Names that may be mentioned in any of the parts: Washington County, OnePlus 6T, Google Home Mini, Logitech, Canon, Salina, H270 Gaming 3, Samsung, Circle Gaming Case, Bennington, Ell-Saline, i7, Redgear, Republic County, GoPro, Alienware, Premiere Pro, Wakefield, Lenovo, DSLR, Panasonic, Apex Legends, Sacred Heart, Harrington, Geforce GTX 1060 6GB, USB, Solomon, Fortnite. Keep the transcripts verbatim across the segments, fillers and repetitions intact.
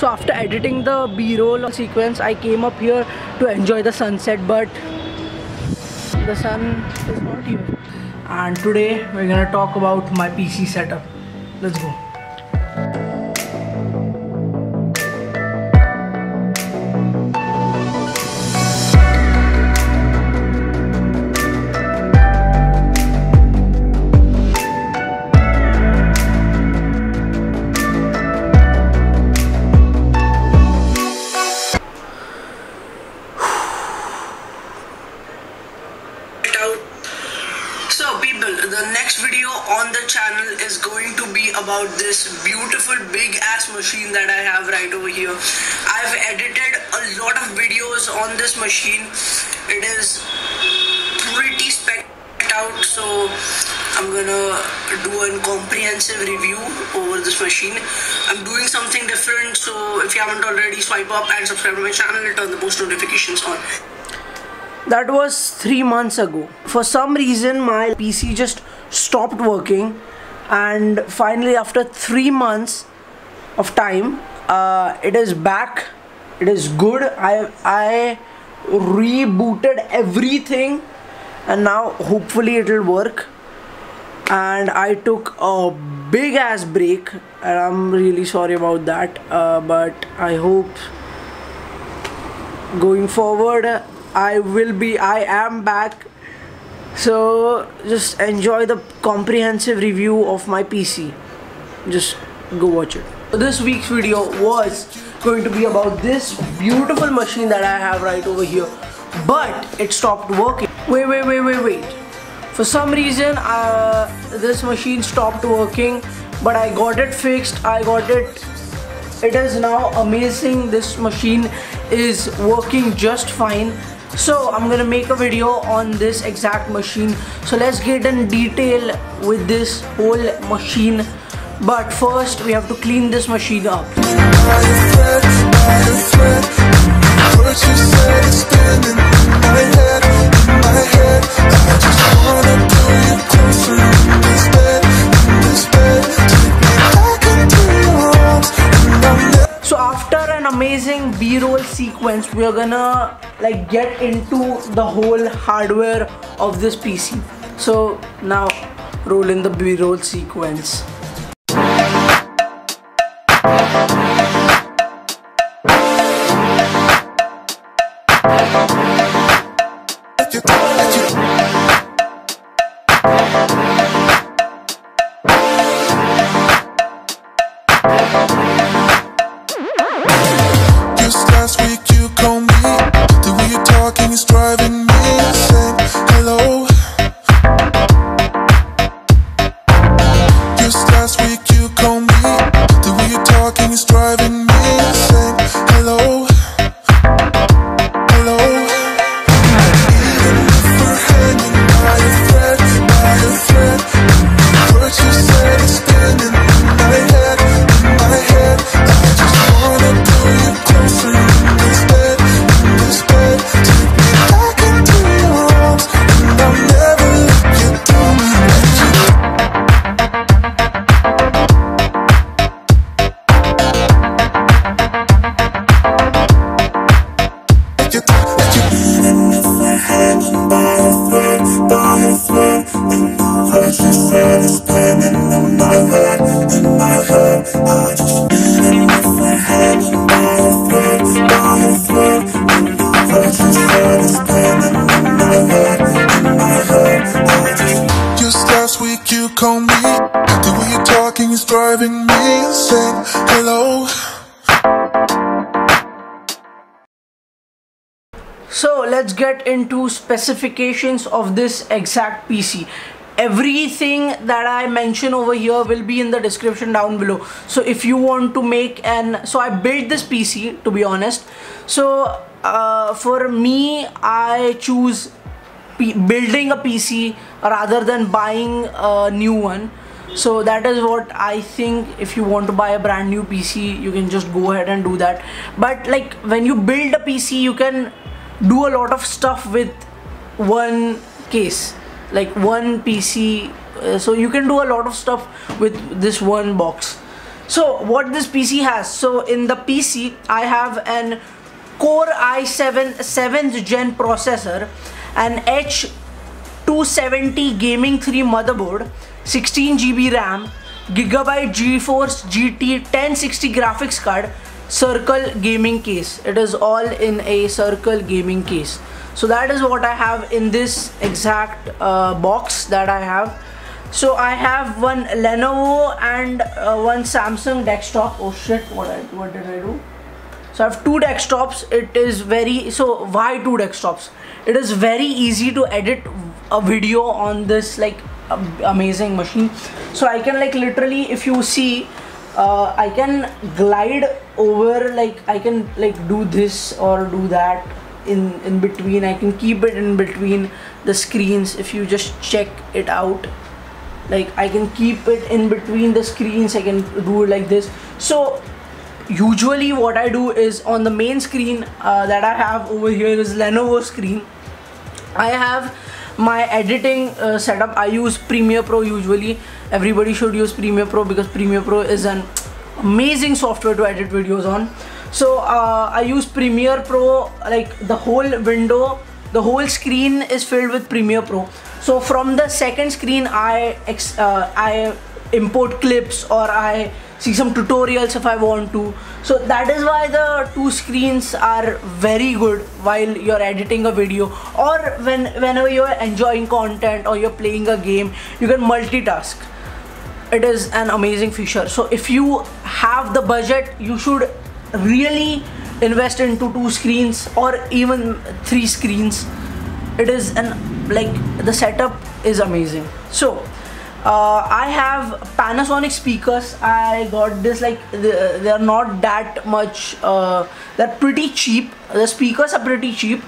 So after editing the B-roll sequence, I came up here to enjoy the sunset, but the sun is not here. And today we're gonna talk about my P C setup. Let's go. About this beautiful big ass machine that I have right over here. I've edited a lot of videos on this machine. It is pretty specced out, so I'm gonna do a comprehensive review over this machine. I'm doing something different, so if you haven't already, swipe up and subscribe to my channel and turn the post notifications on. That was three months ago. For some reason my P C just stopped working. And finally, after three months of time, uh, it is back. It is good. I, I rebooted everything and now hopefully it will work. And I took a big ass break and I'm really sorry about that. Uh, but I hope going forward, I will be, I am back. So just enjoy the comprehensive review of my P C. Just go watch it. This week's video was going to be about this beautiful machine that I have right over here, but it stopped working. Wait, wait, wait, wait, wait. For some reason, uh, this machine stopped working, but I got it fixed. I got it. It is now amazing. This machine is working just fine. So I'm gonna make a video on this exact machine. So let's get in detail with this whole machine. But first we have to clean this machine up. So after an amazing B-roll sequence, we are gonna like get into the whole hardware of this P C. So now roll in the B-roll sequence. So let's get into specifications of this exact P C. Everything that I mention over here will be in the description down below. So if you want to make an, so I built this P C to be honest. So uh, for me, I choose P building a P C rather than buying a new one. So that is what I think. If you want to buy a brand new P C, you can just go ahead and do that. But like when you build a P C, you can do a lot of stuff with one case, like one P C. Uh, so you can do a lot of stuff with this one box. So what this P C has, so in the P C I have an Core i seven seventh gen processor, an H two seventy Gaming three motherboard, sixteen G B RAM, Gigabyte Geforce G T ten sixty graphics card, Circle Gaming Case. It is all in a Circle Gaming Case. So that is what I have in this exact uh, box that I have. So I have one Lenovo and uh, one Samsung desktop. Oh shit, what, I, what did I do? So I have two desktops. It is very, so why two desktops? It is very easy to edit a video on this like amazing machine. So I can like literally, if you see, uh, I can glide over, like I can like do this or do that in, in between. I can keep it in between the screens. If you just check it out, like I can keep it in between the screens. I can do it like this. So usually what I do is on the main screen uh, that I have over here is Lenovo screen. I have my editing uh, setup. I use Premiere Pro usually. Everybody should use Premiere Pro because Premiere Pro is an amazing software to edit videos on. So uh, I use Premiere Pro, like the whole window, the whole screen is filled with Premiere Pro. So from the second screen I, ex uh, I import clips or I see some tutorials if I want to. So that is why the two screens are very good while you're editing a video, or when whenever you're enjoying content or you're playing a game, you can multitask. It is an amazing feature. So if you have the budget, you should really invest into two screens or even three screens. It is an, like the setup is amazing. So Uh, I have Panasonic speakers. I got this, like they're they not that much, uh, they're pretty cheap. The speakers are pretty cheap.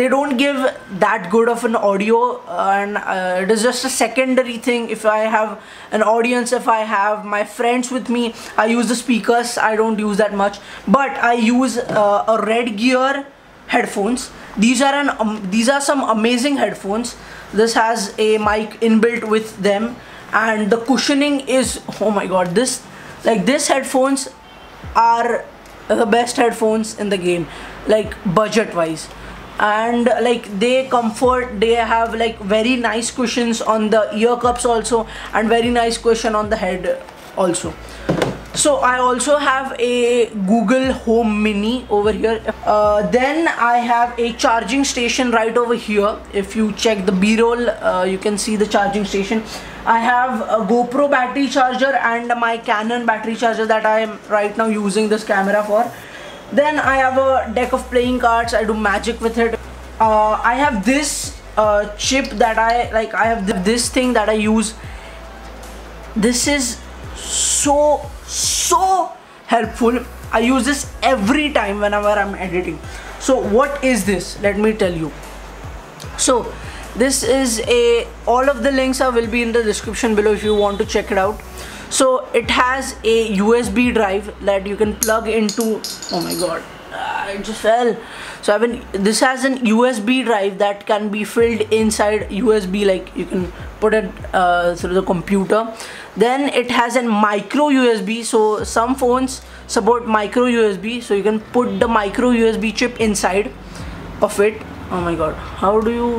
They don't give that good of an audio, and uh, it is just a secondary thing. If I have an audience, if I have my friends with me, I use the speakers. I don't use that much, but I use uh, a Redgear headphones. These are an um, these are some amazing headphones. This has a mic inbuilt with them. And the cushioning is, oh my god, this, like this headphones are the best headphones in the game, like budget wise. And like they comfort, they have like very nice cushions on the ear cups also, and very nice cushion on the head also. So I also have a Google Home Mini over here. Uh, then I have a charging station right over here. If you check the B-roll, uh, you can see the charging station. I have a GoPro battery charger and my Canon battery charger that I am right now using this camera for. Then I have a deck of playing cards. I do magic with it. Uh, I have this uh, chip that I like. I have th this thing that I use. This is so so helpful. I use this every time whenever I'm editing. So what is this? Let me tell you. So this is a, all of the links I will be in the description below if you want to check it out. So it has a U S B drive that you can plug into, oh my god, ah, it just fell. So I mean, this has an U S B drive that can be filled inside U S B, like you can put it uh, through the computer. Then it has a micro U S B. So some phones support micro U S B, so you can put the micro U S B chip inside of it. Oh my god, how do you,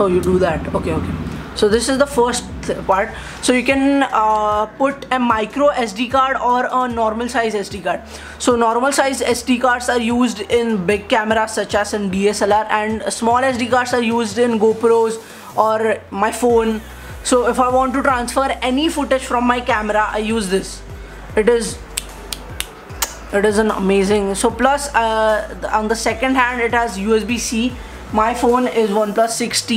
oh you do that, okay okay. So this is the first part. So you can uh, put a micro S D card or a normal size S D card. So normal size S D cards are used in big cameras such as in D S L R, and small S D cards are used in GoPros or my phone. So if I want to transfer any footage from my camera, I use this. It is, it is an amazing. So plus uh, on the second hand, it has U S B C. My phone is OnePlus six T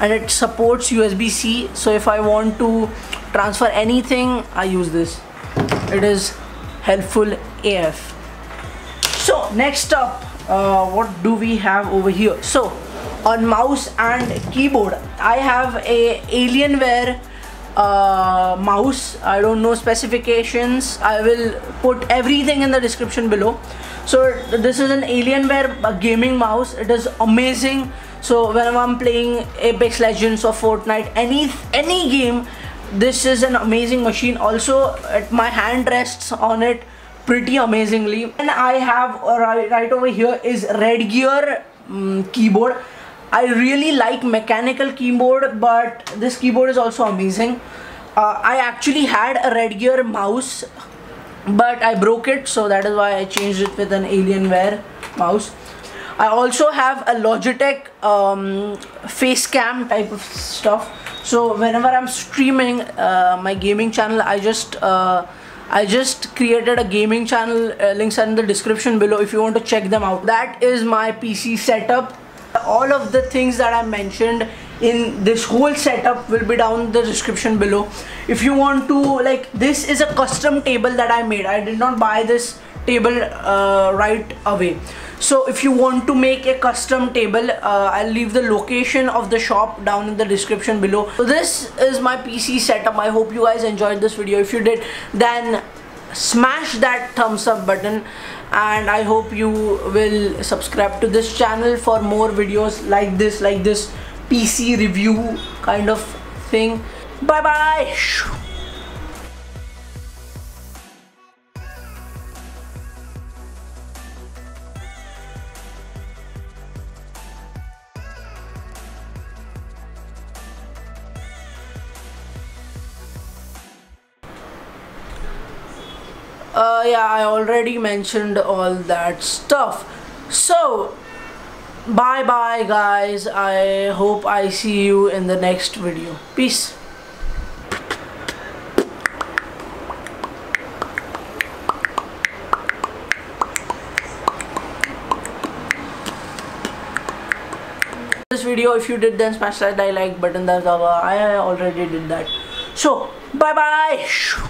and it supports U S B C. So if I want to transfer anything, I use this. It is helpful A F. So next up, uh, what do we have over here? So on mouse and keyboard, I have a Alienware uh, mouse. I don't know specifications. I will put everything in the description below. So this is an Alienware gaming mouse. It is amazing. So whenever I'm playing Apex Legends or Fortnite, any any game, This is an amazing machine. Also, my hand rests on it pretty amazingly. And I have right over here is Redgear um, keyboard. I really like mechanical keyboard, but this keyboard is also amazing. Uh, I actually had a Redgear mouse, but I broke it, so that is why I changed it with an Alienware mouse. I also have a Logitech um, face cam type of stuff. So whenever I'm streaming uh, my gaming channel, I just uh, I just created a gaming channel. Uh, links are in the description below if you want to check them out. That is my P C setup. All of the things that I mentioned in this whole setup will be down in the description below. If you want to, like, this is a custom table that I made. I did not buy this table uh, right away. So if you want to make a custom table, uh, I'll leave the location of the shop down in the description below. So this is my P C setup. I hope you guys enjoyed this video. If you did, then smash that thumbs up button, and I hope you will subscribe to this channel for more videos like this, like this P C review kind of thing. Bye bye. Uh, yeah, I already mentioned all that stuff. So, bye bye guys. I hope I see you in the next video. Peace. This video, if you did, then smash that I like button. That's all. I already did that. So, bye bye.